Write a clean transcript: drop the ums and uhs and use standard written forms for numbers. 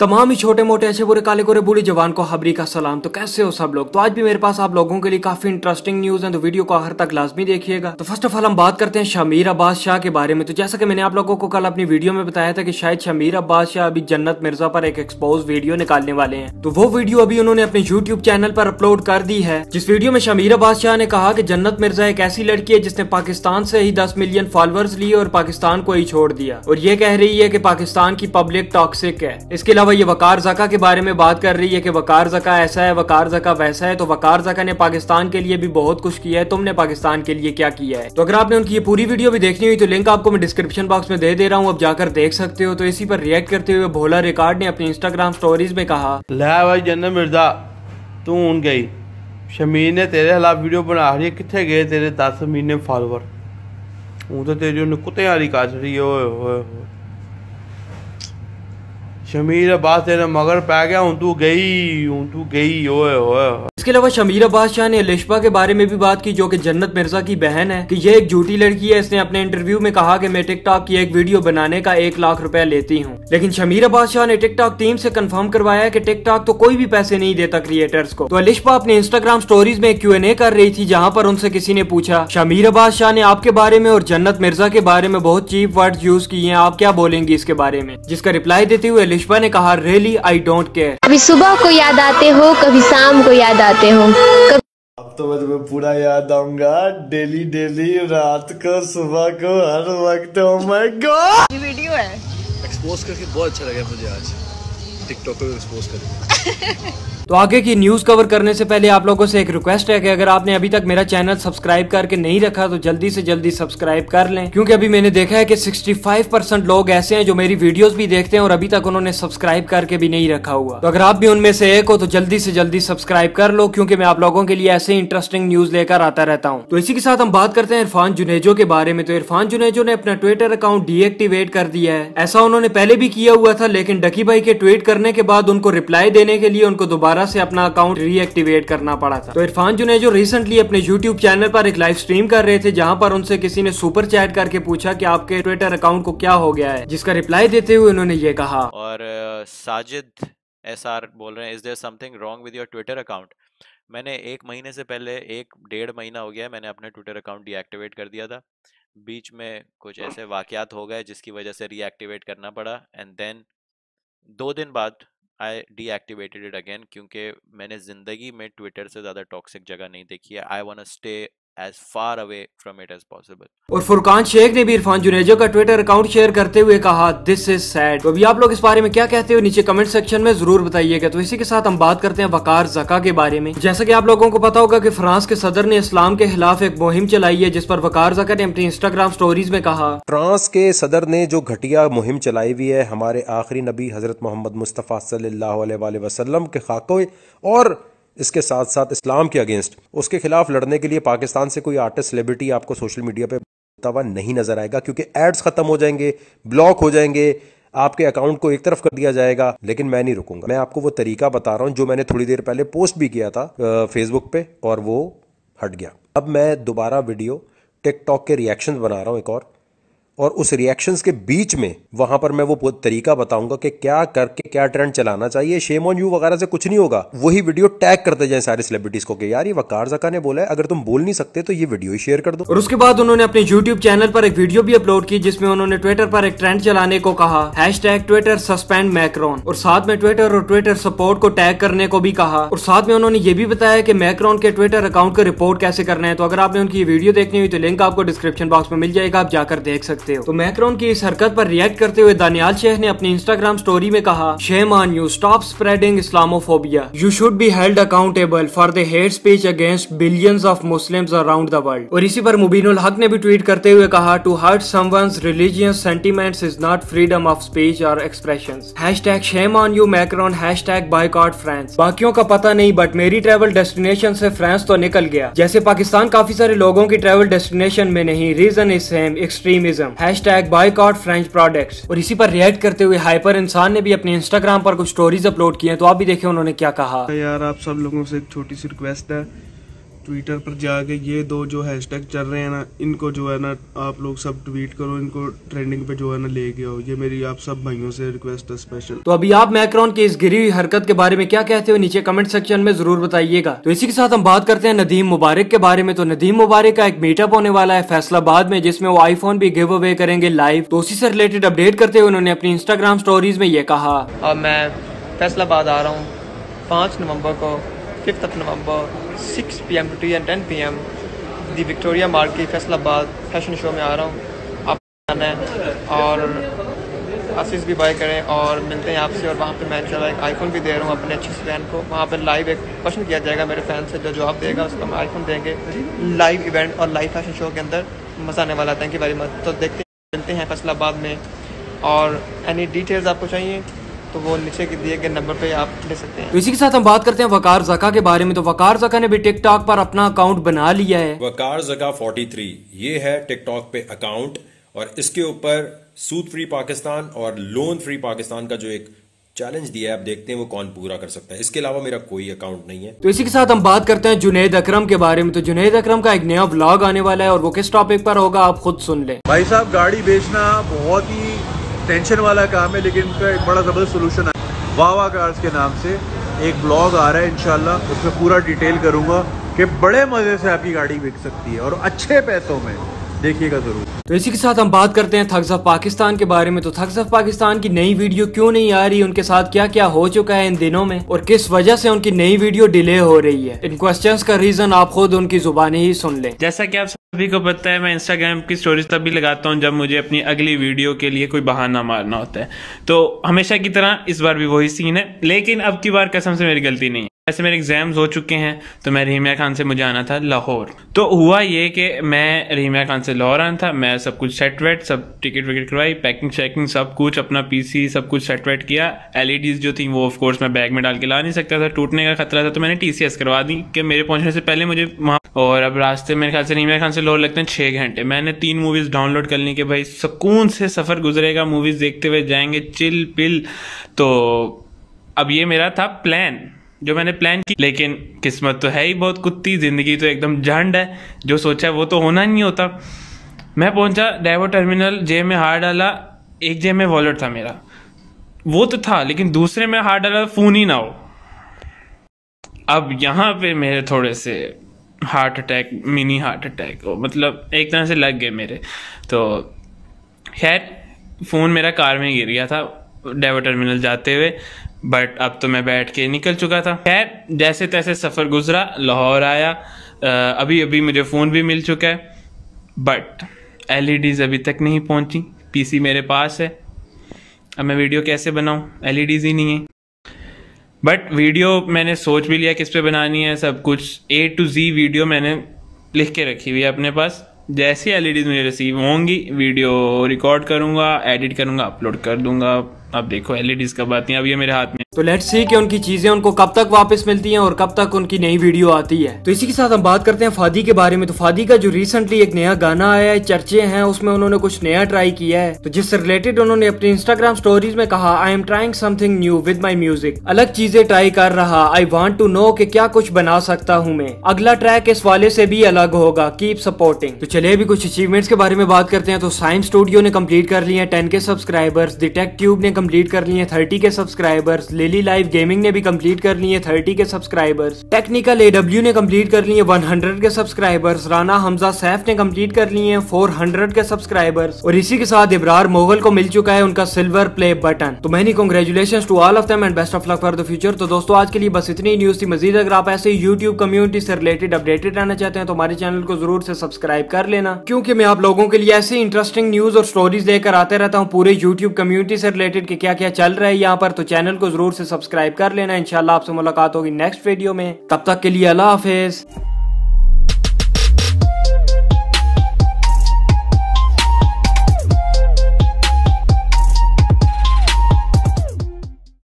तमाम ही छोटे मोटे ऐसे बुरे काले गोरे बूढ़ी जवान को खबरी का सलाम। तो कैसे हो सब लोग। तो आज भी मेरे पास आप लोगों के लिए काफी इंटरेस्टिंग न्यूज है, तो वीडियो को आखिर तक लाजमी देखिएगा। तो फर्स्ट ऑफ ऑल हम बात करते हैं शमीर अब्बास शाह के बारे में। तो जैसा कि मैंने आप लोगों को कल अपनी वीडियो में बताया था कि शायद शमीर अब्बास शाह अभी जन्नत मिर्जा पर एक एक्सपोज वीडियो निकालने वाले हैं। तो वो वीडियो अभी उन्होंने अपने यूट्यूब चैनल पर अपलोड कर दी है, जिस वीडियो में शमीर अब्बास शाह ने कहा कि जन्नत मिर्जा एक ऐसी लड़की है जिसने पाकिस्तान से ही 10 मिलियन फॉलोअर्स लिए और पाकिस्तान को ही छोड़ दिया, और ये कह रही है कि पाकिस्तान की पब्लिक टॉक्सिक है। इसके वह ये वकार ज़का के बारे में बात कर रही है कि वकार ज़का ऐसा है, वकार ज़का वैसा है, तो वकार ज़का ने पाकिस्तान के लिए भी बहुत कुछ किया है, तुमने पाकिस्तान के लिए क्या किया है। तो अगर आपने उनकी ये पूरी वीडियो भी देखनी हुई तो लिंक आपको मैं डिस्क्रिप्शन बॉक्स में दे रहा हूँ, आप जाकर देख सकते हो। तो इसी पर रिएक्ट करते हुए भोला रिकॉर्ड ने अपनी इंस्टाग्राम स्टोरीज में कहा, भाई जन्नत मिर्जा तू ऊन गई, शमीर ने तेरे खिलाफ वीडियो बना रही है, कितने गए तेरे 10 मिलियन फॉलोवर, ऊँ तो तेरे कुत्ते वाली काट रही है। शमीर अब्बास तेरा मगर पै गया, हूँ तू गई ओए ओए। इसके अलावा शमीर अब्बास शाह ने अलिशबा के बारे में भी बात की, जो कि जन्नत मिर्जा की बहन है, कि ये एक झूठी लड़की है। इसने अपने इंटरव्यू में कहा कि मैं टिकटॉक की एक वीडियो बनाने का 1 लाख रुपया लेती हूँ, लेकिन शमीर अब्बास शाह ने टिकटॉक टीम से कंफर्म करवाया कि टिकटॉक तो कोई भी पैसे नहीं देता क्रिएटर्स को। तो अलिशबा अपने इंस्टाग्राम स्टोरीज में Q&A कर रही थी, जहाँ पर उनसे किसी ने पूछा, शमीर अब्बास शाह ने आपके बारे में और जन्नत मिर्जा के बारे में बहुत चीप वर्ड यूज किए हैं, आप क्या बोलेंगी इसके बारे में। जिसका रिप्लाई देते हुए अलिशबा ने कहा, रियली आई डोंट केयर, कभी सुबह को याद आते हो, कभी शाम को याद आते हो, अब तो मैं तुम्हें पूरा याद आऊंगा, डेली रात को सुबह को हर वक्त। ओह माय गॉड, ये वीडियो है एक्सपोज करके बहुत अच्छा लगा मुझे आज, टिकटॉक पे एक्सपोज कर। तो आगे की न्यूज कवर करने से पहले आप लोगों से एक रिक्वेस्ट है कि अगर आपने अभी तक मेरा चैनल सब्सक्राइब करके नहीं रखा तो जल्दी से जल्दी सब्सक्राइब कर लें, क्योंकि अभी मैंने देखा है कि 65% लोग ऐसे हैं जो मेरी वीडियोस भी देखते हैं और अभी तक उन्होंने सब्सक्राइब करके भी नहीं रखा हुआ। तो अगर आप भी उनमें से एक हो तो जल्दी से जल्दी सब्सक्राइब कर लो, क्योंकि मैं आप लोगों के लिए ऐसे इंटरेस्टिंग न्यूज लेकर आता रहता हूँ। तो इसी के साथ हम बात करते हैं इरफान जुनेजो के बारे में। तो इरफान जुनेजो ने अपना ट्विटर अकाउंट डीएक्टिवेट कर दिया है। ऐसा उन्होंने पहले भी किया हुआ था, लेकिन डकी भाई के ट्वीट करने के बाद उनको रिप्लाई देने के लिए उनको दोबारा से अपना अकाउंट रीएक्टिवेट करना पड़ा था। तो इरफान जुनेजो रिसेंटली अपने YouTube चैनल पर एक लाइव स्ट्रीम कर रहे थे, जहां पर उनसे किसी ने सुपर चैट करके पूछा कि आपके ट्विटर अकाउंट को क्या हो गया है, जिसका रिप्लाई देते हुए उन्होंने ये कहा, और साजिद एसआर बोल रहे हैं, is there something wrong with your Twitter account. मैंने 1 महीने से पहले 1-1.5 महीना हो गया मैंने अपना ट्विटर अकाउंट डीएक्टिवेट कर दिया था, बीच में कुछ ऐसे वाकयात हो गए जिसकी वजह से रीएक्टिवेट करना पड़ा, एंड देन 2 दिन बाद आई डीएक्टिवेटेड इट अगेन, क्योंकि मैंने ज़िंदगी में ट्विटर से ज़्यादा टॉक्सिक जगह नहीं देखी है। I want to stay as far away from it as possible। और फुरकान शेख ने भी इरफान जुनेजो का ट्विटर अकाउंट शेयर करते हुए कहा, दिस इज सैड। तो अभी आप लोग इस बारे में क्या कहते हो नीचे कमेंट सेक्शन में जरूर बताइएगा। तो इसी के साथ हम बात करते हैं वकार ज़का के बारे में। जैसा कि आप लोगों को पता होगा कि फ्रांस के सदर ने इस्लाम के खिलाफ एक मुहिम चलाई है, जिस पर वकार ज़का ने अपनी इंस्टाग्राम स्टोरीज में कहा, फ्रांस के सदर ने जो घटिया मुहिम चलाई हुई है, हमारे आखिरी नबी हजरत मोहम्मद मुस्तफ़ा सल्लल्लाहु अलैहि वसल्लम के खाके और इसके साथ साथ इस्लाम के अगेंस्ट उसके खिलाफ लड़ने के लिए पाकिस्तान से कोई आर्टिस्ट सेलिब्रिटी आपको सोशल मीडिया पे बोलता हुआ नहीं नजर आएगा, क्योंकि एड्स खत्म हो जाएंगे, ब्लॉक हो जाएंगे, आपके अकाउंट को एक तरफ कर दिया जाएगा। लेकिन मैं नहीं रुकूंगा, मैं आपको वो तरीका बता रहा हूँ जो मैंने थोड़ी देर पहले पोस्ट भी किया था फेसबुक पे, और वो हट गया। अब मैं दोबारा वीडियो टिकटॉक के रिएक्शन बना रहा हूँ एक और उस रिएक्शंस के बीच में वहां पर मैं वो तरीका बताऊंगा कि क्या करके क्या ट्रेंड चलाना चाहिए। शेम ऑन यू वगैरह से कुछ नहीं होगा, वही वीडियो टैग करते जाएं सारे सेलिब्रिटीज को कि यार ये वकार ज़का ने बोला है, अगर तुम बोल नहीं सकते तो ये वीडियो ही शेयर कर दो। और उसके बाद उन्होंने अपने यूट्यूब चैनल पर एक वीडियो भी अपलोड की, जिसमें उन्होंने ट्विटर पर एक ट्रेंड चलाने को कहा, #ट्विटर सस्पेंड मैक्रॉन, और साथ में ट्विटर और ट्विटर सपोर्ट को टैग करने को भी कहा। और साथ में उन्होंने ये भी बताया कि मैक्रॉन के ट्विटर अकाउंट को रिपोर्ट कैसे करना है। तो अगर आपने उनकी वीडियो देखनी हुई तो लिंक आपको डिस्क्रिप्शन बॉक्स में मिल जाएगा, आप जाकर देख सकते। तो मैक्रॉन की इस हरकत पर रिएक्ट करते हुए दानियाल शाह ने अपनी इंस्टाग्राम स्टोरी में कहा, shame on you, stop spreading Islamophobia, you should be held accountable for the hate speech against billions of Muslims around the world. और इसी पर मुबीनुल हक ने भी ट्वीट करते हुए कहा, to hurt someone's religious sentiments is not freedom of speech और expressions, hashtag shame on you Macron, hashtag boycott France, बाकियों का पता नहीं बट मेरी ट्रैवल डेस्टिनेशन से फ्रांस तो निकल गया, जैसे पाकिस्तान काफी सारे लोगों की ट्रैवल डेस्टिनेशन में नहीं, reason is same, extremism, hashtag boycott French products. और इसी पर रिएक्ट करते हुए हाइपर इंसान ने भी अपने इंस्टाग्राम पर कुछ स्टोरीज अपलोड की हैं, तो आप भी देखें उन्होंने क्या कहा। यार आप सब लोगों से एक छोटी सी रिक्वेस्ट है, ट्विटर पर जाके ये दो जो हैशटैग चल रहे हैं ना, इनको जो है ना आप लोग सब ट्वीट करो, इनको ट्रेंडिंग पे जो है ना ले के आओ। ये मेरी आप सब भाइयों से रिक्वेस्ट है स्पेशल। तो अभी आप मैक्रॉन की इस गिरी हुई हरकत के बारे में क्या कहते हो नीचे कमेंट सेक्शन में जरूर बताइएगा। तो इसी के साथ हम बात करते हैं नदीम मुबारक के बारे में। तो नदीम मुबारक का एक मीटअप होने वाला है फैसलाबाद में, जिसमें वो आईफोन भी गिव अवे करेंगे लाइव। तो उसी से रिलेटेड अपडेट करते हुए उन्होंने अपनी इंस्टाग्राम स्टोरीज में ये कहा, अब मैं फैसलाबाद आ रहा हूँ 5 नवंबर को, 5 नवंबर 6 PM to 10 PM the Victoria market Faisalabad fashion show में आ रहा हूँ। आप आना है और असिस भी बाय करें और मिलते हैं आपसे। और वहाँ पे मैं इंशाल्लाह एक आईफोन भी दे रहा हूँ अपने अच्छे फैन को। वहाँ पे लाइव एक क्वेश्चन किया जाएगा मेरे फैन से, जो जवाब देगा उसको हम आईफोन देंगे। लाइव इवेंट और लाइव फैशन शो के अंदर मज़ा आने वाला। Thank you very much. तो देखते हैं, मिलते हैं फैसलाबाद में। और एनी डिटेल्स आपको चाहिए तो वो नीचे के दिए गए नंबर पे आप ले सकते हैं। तो इसी के साथ हम बात करते हैं वकार जका के बारे में। तो वकार जका ने भी टिकटॉक पर अपना अकाउंट बना लिया है। वकार जका 43 ये है टिकटॉक पे अकाउंट, और इसके ऊपर सूद फ्री पाकिस्तान और लोन फ्री पाकिस्तान का जो एक चैलेंज दिया है, आप देखते हैं वो कौन पूरा कर सकता है। इसके अलावा मेरा कोई अकाउंट नहीं है। तो इसी के साथ हम बात करते हैं जुनैद अकरम के बारे में। तो जुनैद अकरम का एक नया व्लॉग आने वाला है और वो किस टॉपिक पर होगा आप खुद सुन लें। भाई साहब, गाड़ी बेचना बहुत ही टेंशन वाला काम है, लेकिन इनका एक बड़ा ज़बरदस्त सोलूशन है। वावा कार्स के नाम से एक ब्लॉग आ रहा है, इंशाल्लाह उसमें पूरा डिटेल करूँगा कि बड़े मज़े से आपकी गाड़ी बिक सकती है और अच्छे पैसों में, देखिएगा ज़रूर। तो इसी के साथ हम बात करते हैं थग्स ऑफ पाकिस्तान के बारे में। तो थग्स ऑफ पाकिस्तान की नई वीडियो क्यों नहीं आ रही, उनके साथ क्या क्या हो चुका है इन दिनों में, और किस वजह से उनकी नई वीडियो डिले हो रही है, इन क्वेश्चंस का रीजन आप खुद उनकी जुबानी ही सुन लें। जैसा कि आप सभी को पता है, मैं इंस्टाग्राम की स्टोरीज तभी लगाता हूँ जब मुझे अपनी अगली वीडियो के लिए कोई बहाना मारना होता है। तो हमेशा की तरह इस बार भी वही सीन है, लेकिन अब की बार कसम से मेरी गलती नहीं है। वैसे मेरे एग्जाम्स हो चुके हैं तो मैं रहीमिया खान से मुझे आना था लाहौर। तो हुआ ये कि मैं रहीमिया खान से लाहौर आना था, मैं सब कुछ सेट वेट, सब टिकट विकेट करवाई, पैकिंग चैकिंग सब कुछ, अपना पीसी सब कुछ सेट वेट किया। एलईडीज जो थी वो ऑफ कोर्स मैं बैग में डाल के ला नहीं सकता था, टूटने का खतरा था, तो मैंने टीसीएस करवा दी कि मेरे पहुंचने से पहले मुझे वहाँ। और अब रास्ते मेरे ख्याल से रहीमिया खान से लाहौर लगते हैं 6 घंटे। मैंने 3 मूवीज़ डाउनलोड कर ली कि भाई सुकून से सफ़र गुजरेगा, मूवीज़ देखते हुए जाएंगे, चिल पिल। तो अब ये मेरा था प्लान जो मैंने प्लान की, लेकिन किस्मत तो है ही बहुत कुत्ती, ज़िंदगी तो एकदम झंड है, जो सोचा वो तो होना नहीं होता। मैं पहुंचा डाइवो टर्मिनल, जेब में हाथ डाला, एक जेब में वॉलेट था मेरा, वो तो था, लेकिन दूसरे में हाथ डाला फ़ोन ही ना हो। अब यहाँ पे मेरे थोड़े से heart attack, mini heart attack, मतलब एक तरह से लग गए मेरे। तो खैर फ़ोन मेरा कार में गिर गया था डाइवो टर्मिनल जाते हुए, बट अब तो मैं बैठ के निकल चुका था। खैर जैसे तैसे सफ़र गुजरा, लाहौर आया, अभी अभी मुझे फ़ोन भी मिल चुका है, बट एलईडीज़ अभी तक नहीं पहुंची। पीसी मेरे पास है, अब मैं वीडियो कैसे बनाऊं, एलईडीज़ ही नहीं है। बट वीडियो मैंने सोच भी लिया किस पे बनानी है, सब कुछ A to Z वीडियो मैंने लिख के रखी हुई है अपने पास। जैसे एलईडीज़ मुझे रिसीव होंगी, वीडियो रिकॉर्ड करूँगा, एडिट करूँगा, अपलोड कर दूँगा। अब देखो एलईडीज कब आती हैं, अब ये मेरे हाथ में। तो लेट्स सी कि उनकी चीजें उनको कब तक वापस मिलती हैं और कब तक उनकी नई वीडियो आती है। तो इसी के साथ हम बात करते हैं फादी के बारे में। तो फादी का जो रिसेंटली एक नया गाना आया है, चर्चे हैं, उसमें उन्होंने कुछ नया ट्राई किया है। तो जिससे रिलेटेड उन्होंने अपनी इंस्टाग्राम स्टोरीज में कहा, I am trying something new with my music, अलग चीजें ट्राई कर रहा, आई वॉन्ट टू नो कि क्या कुछ बना सकता हूँ मैं, अगला ट्रैक इस वाले से भी अलग होगा, कीप सपोर्टिंग। तो चलिए भी कुछ अचीवमेंट्स के बारे में बात करते हैं। तो साइंस स्टूडियो ने कम्प्लीट कर लिए 10K subscribers, the Tech Cube ने कंप्लीट कर लिए 30K subscribers, daily live gaming ने भी कंप्लीट कर लिए 30K सब्सक्राइबर्स, टेक्निकल AW ने कंप्लीट कर लिए 100K सब्सक्राइबर्स, राना हमजा सैफ ने कंप्लीट कर लिए 400K सब्सक्राइबर्स, और इसी के साथ इब्रार मोगल को मिल चुका है उनका सिल्वर प्ले बटन। तो many congratulations to all of them and best of luck for the future. तो दोस्तों आज के लिए बस इतनी न्यूज थी। मजीद अगर आप ऐसे YouTube कम्युनिटी से रिलेटेड अपडेटेड रहना चाहते हैं तो हमारे चैनल को जरूर से सब्सक्राइब कर लेना, क्योंकि मैं आप लोगों के लिए ऐसी इंटरेस्टिंग न्यूज और स्टोरीज लेकर आते रहता हूँ पूरे YouTube कम्युनिटी से रिलेटेड कि क्या क्या चल रहा है यहाँ पर। तो चैनल को जरूर से सब्सक्राइब कर लेना। इंशाल्लाह आपसे मुलाकात होगी नेक्स्ट वीडियो में, तब तक के लिए अल्लाह हाफिज।